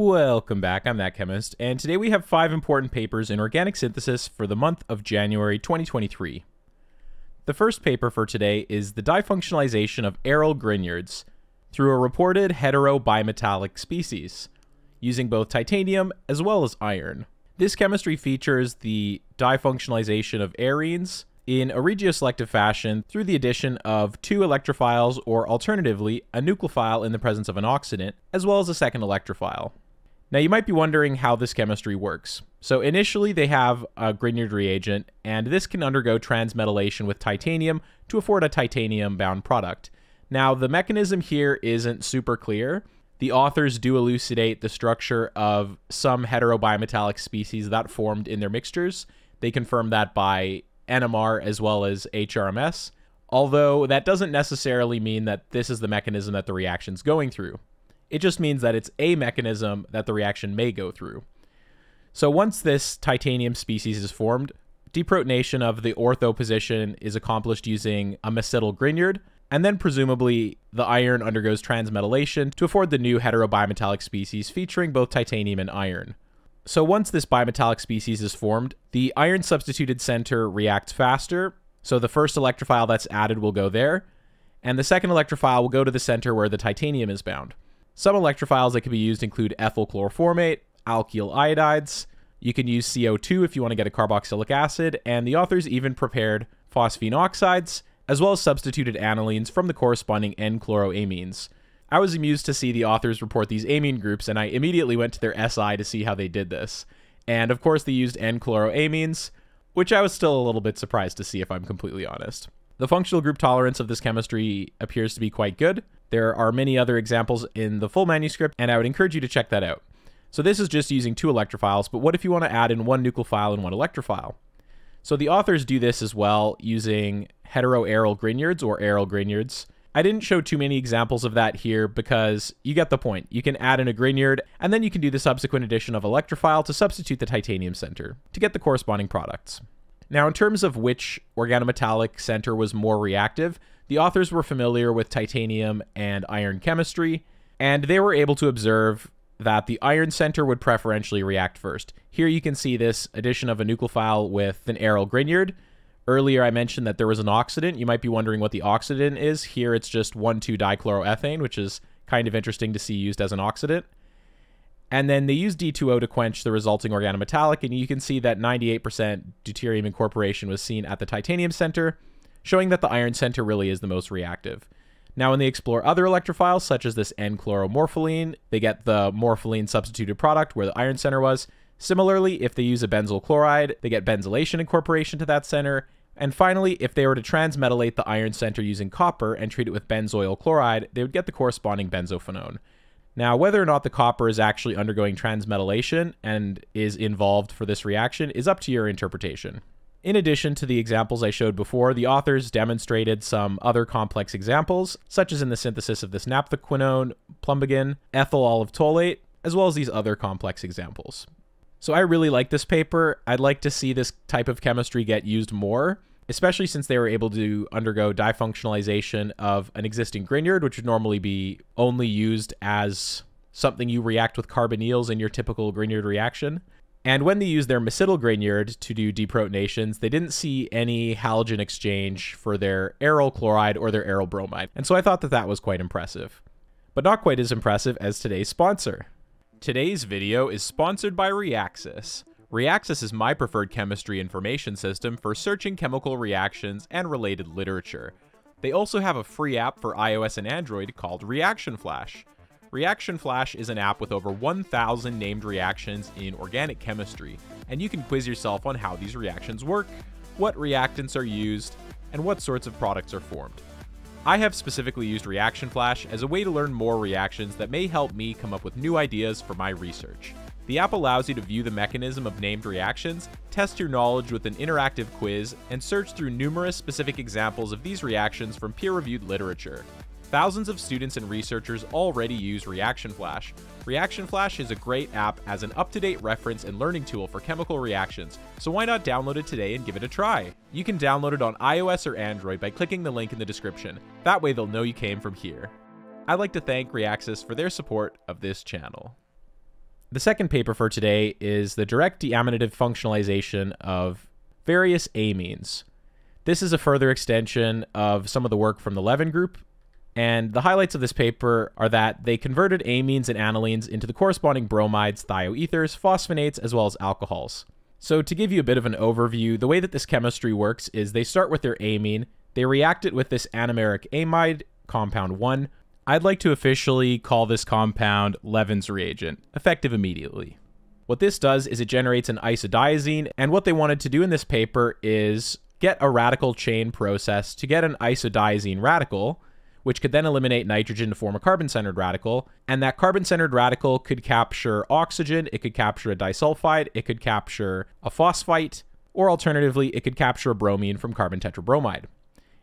Welcome back, I'm That Chemist, and today we have 5 important papers in organic synthesis for the month of January 2023. The first paper for today is the difunctionalization of aryl Grignards through a reported heterobimetallic species, using both titanium as well as iron. This chemistry features the difunctionalization of arenes in a regioselective fashion through the addition of 2 electrophiles, or alternatively, a nucleophile in the presence of an oxidant, as well as a second electrophile. Now you might be wondering how this chemistry works. So initially they have a Grignard reagent, and this can undergo transmetallation with titanium to afford a titanium-bound product. Now the mechanism here isn't super clear. The authors do elucidate the structure of some heterobimetallic species that formed in their mixtures. They confirm that by NMR as well as HRMS, although that doesn't necessarily mean that this is the mechanism that the reaction's going through. It just means that it's a mechanism that the reaction may go through. So once this titanium species is formed, deprotonation of the ortho position is accomplished using a mesetyl Grignard, and then presumably the iron undergoes transmetallation to afford the new heterobimetallic species featuring both titanium and iron. So once this bimetallic species is formed, the iron substituted center reacts faster, so the first electrophile that's added will go there, and the second electrophile will go to the center where the titanium is bound. Some electrophiles that can be used include ethyl chloroformate, alkyl iodides, you can use CO2 if you want to get a carboxylic acid, and the authors even prepared phosphine oxides, as well as substituted anilines from the corresponding N-chloroamines. I was amused to see the authors report these amine groups, and I immediately went to their SI to see how they did this. And of course they used N-chloroamines, which I was still a little bit surprised to see if I'm completely honest. The functional group tolerance of this chemistry appears to be quite good. There are many other examples in the full manuscript, and I would encourage you to check that out. So this is just using 2 electrophiles, but what if you want to add in 1 nucleophile and 1 electrophile? So the authors do this as well using heteroaryl Grignards or aryl Grignards. I didn't show too many examples of that here because you get the point. You can add in a Grignard, and then you can do the subsequent addition of electrophile to substitute the titanium center to get the corresponding products. Now, in terms of which organometallic center was more reactive, the authors were familiar with titanium and iron chemistry, and they were able to observe that the iron center would preferentially react first. Here you can see this addition of a nucleophile with an aryl Grignard. Earlier I mentioned that there was an oxidant. You might be wondering what the oxidant is. Here it's just 1,2-dichloroethane, which is kind of interesting to see used as an oxidant. And then they use D2O to quench the resulting organometallic, and you can see that 98% deuterium incorporation was seen at the titanium center, showing that the iron center really is the most reactive. Now when they explore other electrophiles, such as this N-chloromorpholine, they get the morpholine substituted product where the iron center was. Similarly, if they use a benzyl chloride, they get benzylation incorporation to that center. And finally, if they were to transmetallate the iron center using copper and treat it with benzoyl chloride, they would get the corresponding benzophenone. Now, whether or not the copper is actually undergoing transmetallation and is involved for this reaction is up to your interpretation. In addition to the examples I showed before, the authors demonstrated some other complex examples, such as in the synthesis of this naphthaquinone, plumbagen, ethyl olive phthalate, as well as these other complex examples. So I really like this paper. I'd like to see this type of chemistry get used more, especially since they were able to undergo difunctionalization of an existing Grignard, which would normally be only used as something you react with carbonyls in your typical Grignard reaction. And when they used their mesetyl Grignard to do deprotonations, they didn't see any halogen exchange for their aryl chloride or their aryl bromide. And so I thought that that was quite impressive, but not quite as impressive as today's sponsor. Today's video is sponsored by Reaxys. Reaxys is my preferred chemistry information system for searching chemical reactions and related literature. They also have a free app for iOS and Android called Reaction Flash. Reaction Flash is an app with over 1,000 named reactions in organic chemistry, and you can quiz yourself on how these reactions work, what reactants are used, and what sorts of products are formed. I have specifically used Reaction Flash as a way to learn more reactions that may help me come up with new ideas for my research. The app allows you to view the mechanism of named reactions, test your knowledge with an interactive quiz, and search through numerous specific examples of these reactions from peer-reviewed literature. Thousands of students and researchers already use Reaction Flash. Reaction Flash is a great app as an up-to-date reference and learning tool for chemical reactions, so why not download it today and give it a try? You can download it on iOS or Android by clicking the link in the description. That way they'll know you came from here. I'd like to thank Reaxys for their support of this channel. The second paper for today is the direct deaminative functionalization of various amines. This is a further extension of some of the work from the Levin group, and the highlights of this paper are that they converted amines and anilines into the corresponding bromides, thioethers, phosphonates, as well as alcohols. So to give you a bit of an overview, the way that this chemistry works is they start with their amine, they react it with this anomeric amide, compound 1. I'd like to officially call this compound Levin's reagent, effective immediately. What this does is it generates an isodiazine, and what they wanted to do in this paper is get a radical chain process to get an isodiazine radical, which could then eliminate nitrogen to form a carbon-centered radical, and that carbon-centered radical could capture oxygen, it could capture a disulfide, it could capture a phosphite, or alternatively, it could capture a bromine from carbon tetrabromide.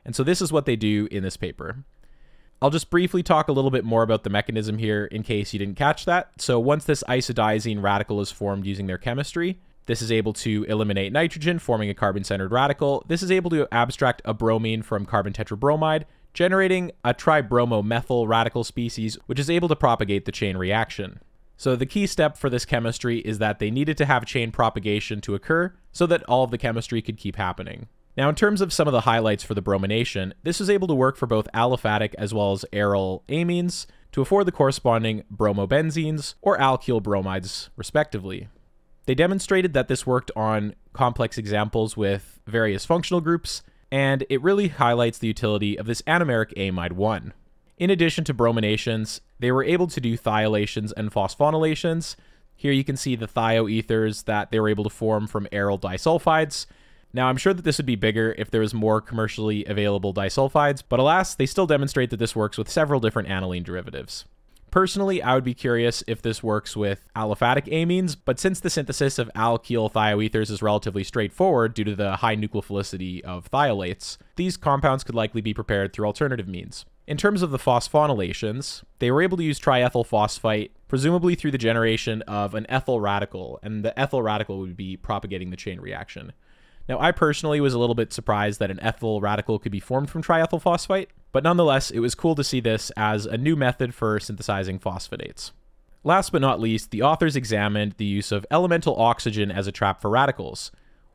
And so this is what they do in this paper. I'll just briefly talk a little bit more about the mechanism here in case you didn't catch that. So once this isodiazine radical is formed using their chemistry, this is able to eliminate nitrogen, forming a carbon-centered radical. This is able to abstract a bromine from carbon tetrabromide, generating a tribromomethyl radical species, which is able to propagate the chain reaction. So the key step for this chemistry is that they needed to have chain propagation to occur so that all of the chemistry could keep happening. Now, in terms of some of the highlights for the bromination, this was able to work for both aliphatic as well as aryl amines to afford the corresponding bromobenzenes or alkyl bromides, respectively. They demonstrated that this worked on complex examples with various functional groups, and it really highlights the utility of this anomeric amide 1. In addition to brominations, they were able to do thioylations and phosphorylations. Here you can see the thioethers that they were able to form from aryl disulfides. Now, I'm sure that this would be bigger if there was more commercially available disulfides, but alas, they still demonstrate that this works with several different aniline derivatives. Personally, I would be curious if this works with aliphatic amines, but since the synthesis of alkyl thioethers is relatively straightforward due to the high nucleophilicity of thiolates, these compounds could likely be prepared through alternative means. In terms of the phosphorylations, they were able to use triethyl phosphite, presumably through the generation of an ethyl radical, and the ethyl radical would be propagating the chain reaction. Now, I personally was a little bit surprised that an ethyl radical could be formed from triethyl phosphite, but nonetheless, it was cool to see this as a new method for synthesizing phosphonates. Last but not least, the authors examined the use of elemental oxygen as a trap for radicals.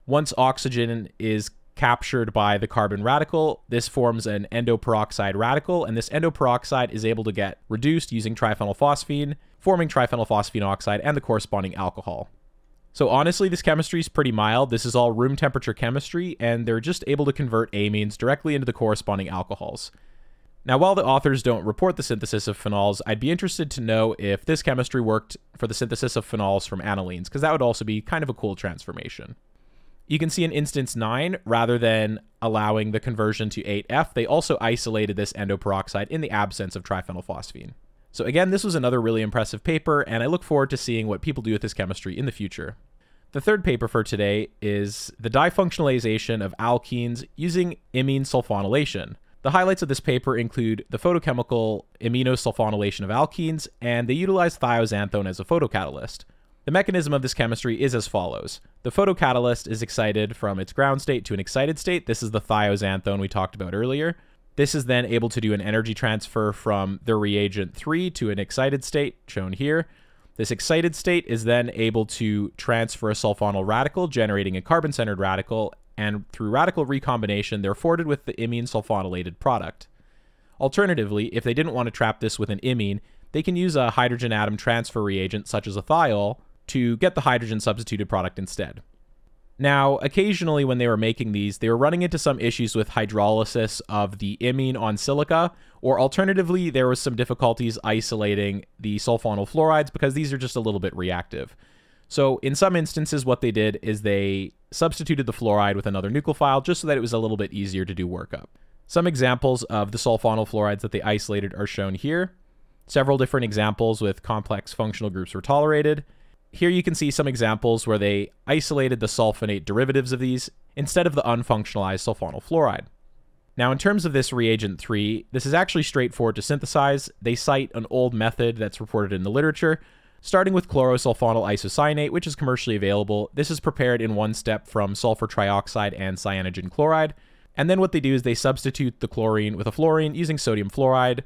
Once oxygen is captured by the carbon radical, this forms an endoperoxide radical, and this endoperoxide is able to get reduced using triphenylphosphine, forming triphenylphosphine oxide and the corresponding alcohol. So honestly, this chemistry is pretty mild. This is all room temperature chemistry, and they're just able to convert amines directly into the corresponding alcohols. Now, while the authors don't report the synthesis of phenols, I'd be interested to know if this chemistry worked for the synthesis of phenols from anilines, because that would also be kind of a cool transformation. You can see in instance 9, rather than allowing the conversion to 8F, they also isolated this endoperoxide in the absence of triphenylphosphine. So again, this was another really impressive paper, and I look forward to seeing what people do with this chemistry in the future. The third paper for today is the difunctionalization of alkenes using imine sulfonylation. The highlights of this paper include the photochemical iminosulfonylation of alkenes, and they utilize thioxanthone as a photocatalyst. The mechanism of this chemistry is as follows. The photocatalyst is excited from its ground state to an excited state. This is the thioxanthone we talked about earlier. This is then able to do an energy transfer from the reagent 3 to an excited state, shown here. This excited state is then able to transfer a sulfonyl radical, generating a carbon-centered radical, and through radical recombination, they're afforded with the imine sulfonylated product. Alternatively, if they didn't want to trap this with an imine, they can use a hydrogen atom transfer reagent, such as a thiol, to get the hydrogen-substituted product instead. Now, occasionally when they were making these, they were running into some issues with hydrolysis of the imine on silica, or alternatively, there was some difficulties isolating the sulfonyl fluorides because these are just a little bit reactive. So in some instances, what they did is they substituted the fluoride with another nucleophile just so that it was a little bit easier to do workup. Some examples of the sulfonyl fluorides that they isolated are shown here. Several different examples with complex functional groups were tolerated. Here you can see some examples where they isolated the sulfonate derivatives of these instead of the unfunctionalized sulfonyl fluoride. Now, in terms of this reagent 3, this is actually straightforward to synthesize. They cite an old method that's reported in the literature, starting with chlorosulfonyl isocyanate, which is commercially available. This is prepared in one step from sulfur trioxide and cyanogen chloride. And then what they do is they substitute the chlorine with a fluorine using sodium fluoride.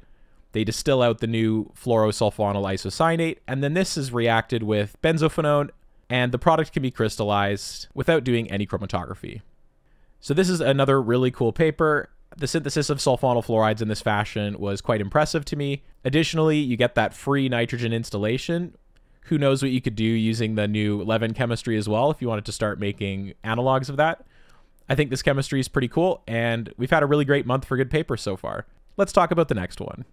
They distill out the new fluorosulfonyl isocyanate, and then this is reacted with benzophenone, and the product can be crystallized without doing any chromatography. So this is another really cool paper. The synthesis of sulfonyl fluorides in this fashion was quite impressive to me. Additionally, you get that free nitrogen installation. Who knows what you could do using the new Levin chemistry as well if you wanted to start making analogs of that. I think this chemistry is pretty cool, and we've had a really great month for good papers so far. Let's talk about the next one.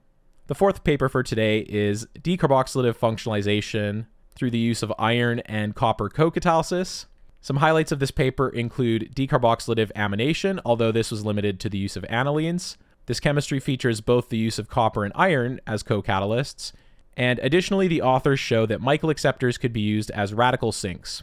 The fourth paper for today is decarboxylative functionalization through the use of iron and copper co-catalysis. Some highlights of this paper include decarboxylative amination, although this was limited to the use of anilenes. This chemistry features both the use of copper and iron as co-catalysts, and additionally the authors show that Michael acceptors could be used as radical sinks.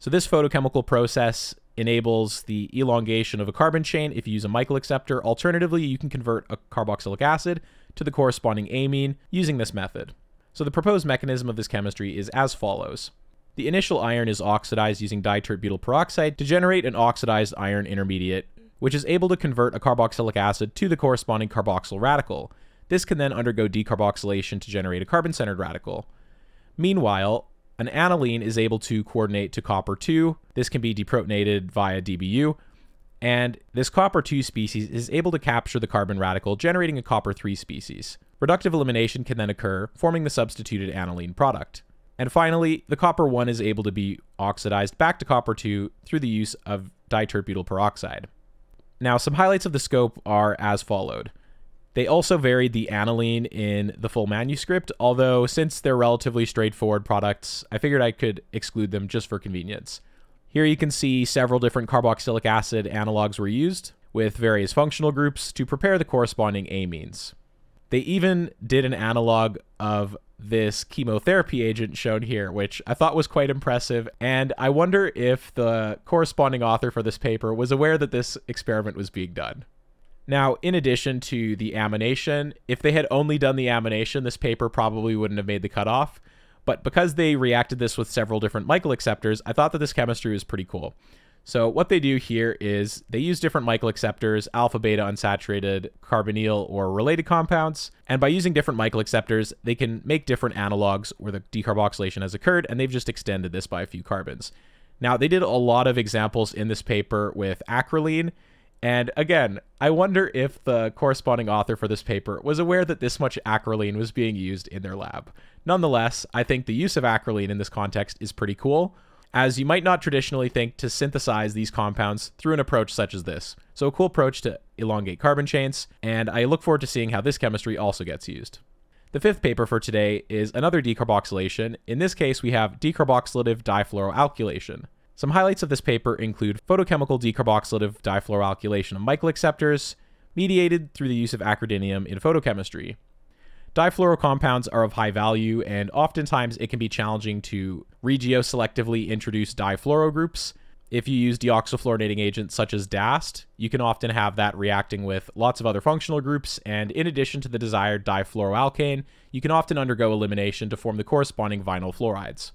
So this photochemical process enables the elongation of a carbon chain if you use a Michael acceptor. Alternatively, you can convert a carboxylic acid to the corresponding amine using this method. So the proposed mechanism of this chemistry is as follows. The initial iron is oxidized using diterbutyl peroxide to generate an oxidized iron intermediate, which is able to convert a carboxylic acid to the corresponding carboxyl radical. This can then undergo decarboxylation to generate a carbon-centered radical. Meanwhile, an aniline is able to coordinate to copper 2. This can be deprotonated via DBU, and this copper 2 species is able to capture the carbon radical, generating a copper 3 species. Reductive elimination can then occur, forming the substituted aniline product. And finally, the copper 1 is able to be oxidized back to copper 2 through the use of diterbutyl peroxide. Now, some highlights of the scope are as followed. They also varied the aniline in the full manuscript, although since they're relatively straightforward products, I figured I could exclude them just for convenience. Here you can see several different carboxylic acid analogs were used with various functional groups to prepare the corresponding amines. They even did an analog of this chemotherapy agent shown here, which I thought was quite impressive, and I wonder if the corresponding author for this paper was aware that this experiment was being done. Now, in addition to the amination, if they had only done the amination, this paper probably wouldn't have made the cutoff, but because they reacted this with several different Michael acceptors, I thought that this chemistry was pretty cool. So what they do here is they use different Michael acceptors, alpha, beta, unsaturated, carbonyl, or related compounds. And by using different Michael acceptors, they can make different analogs where the decarboxylation has occurred, and they've just extended this by a few carbons. Now, they did a lot of examples in this paper with acrolein. And again, I wonder if the corresponding author for this paper was aware that this much acrolein was being used in their lab. Nonetheless, I think the use of acrolein in this context is pretty cool, as you might not traditionally think to synthesize these compounds through an approach such as this. So a cool approach to elongate carbon chains, and I look forward to seeing how this chemistry also gets used. The fifth paper for today is another decarboxylation. In this case, we have decarboxylative difluoroalkylation. Some highlights of this paper include photochemical decarboxylative difluoroalkylation of Michael acceptors, mediated through the use of acridinium in photochemistry. Difluoro compounds are of high value, and oftentimes it can be challenging to regioselectively introduce difluoro groups. If you use deoxyfluorinating agents such as DAST, you can often have that reacting with lots of other functional groups, and in addition to the desired difluoroalkane, you can often undergo elimination to form the corresponding vinyl fluorides.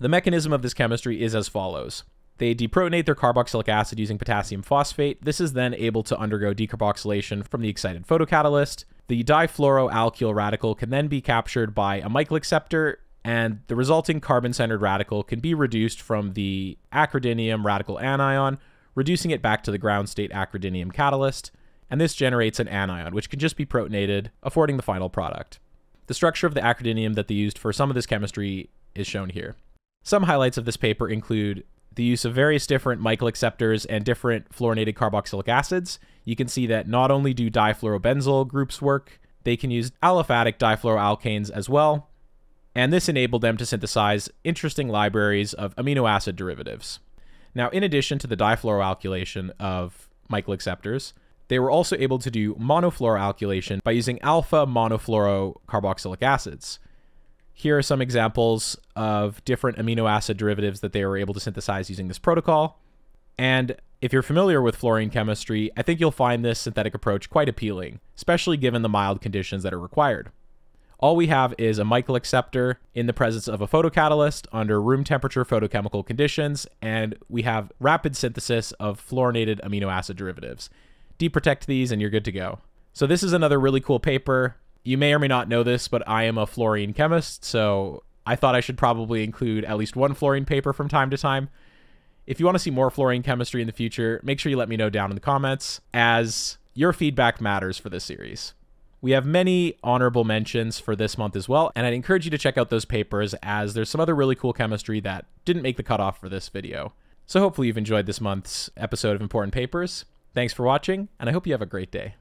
The mechanism of this chemistry is as follows. They deprotonate their carboxylic acid using potassium phosphate. This is then able to undergo decarboxylation from the excited photocatalyst. The difluoroalkyl radical can then be captured by a Michael acceptor, and the resulting carbon-centered radical can be reduced from the acridinium radical anion, reducing it back to the ground state acridinium catalyst, and this generates an anion, which can just be protonated, affording the final product. The structure of the acridinium that they used for some of this chemistry is shown here. Some highlights of this paper include the use of various different Michael acceptors and different fluorinated carboxylic acids. You can see that not only do difluorobenzyl groups work, they can use aliphatic difluoroalkanes as well, and this enabled them to synthesize interesting libraries of amino acid derivatives. Now, in addition to the difluoroalkylation of Michael acceptors, they were also able to do monofluoroalkylation by using alpha monofluorocarboxylic acids. Here are some examples of different amino acid derivatives that they were able to synthesize using this protocol. And if you're familiar with fluorine chemistry, I think you'll find this synthetic approach quite appealing, especially given the mild conditions that are required. All we have is a Michael acceptor in the presence of a photocatalyst under room temperature photochemical conditions, and we have rapid synthesis of fluorinated amino acid derivatives. Deprotect these and you're good to go. So this is another really cool paper. You may or may not know this, but I am a fluorine chemist, so I thought I should probably include at least one fluorine paper from time to time. If you want to see more fluorine chemistry in the future, make sure you let me know down in the comments, as your feedback matters for this series. We have many honorable mentions for this month as well, and I'd encourage you to check out those papers, as there's some other really cool chemistry that didn't make the cutoff for this video. So hopefully you've enjoyed this month's episode of Important Papers. Thanks for watching, and I hope you have a great day.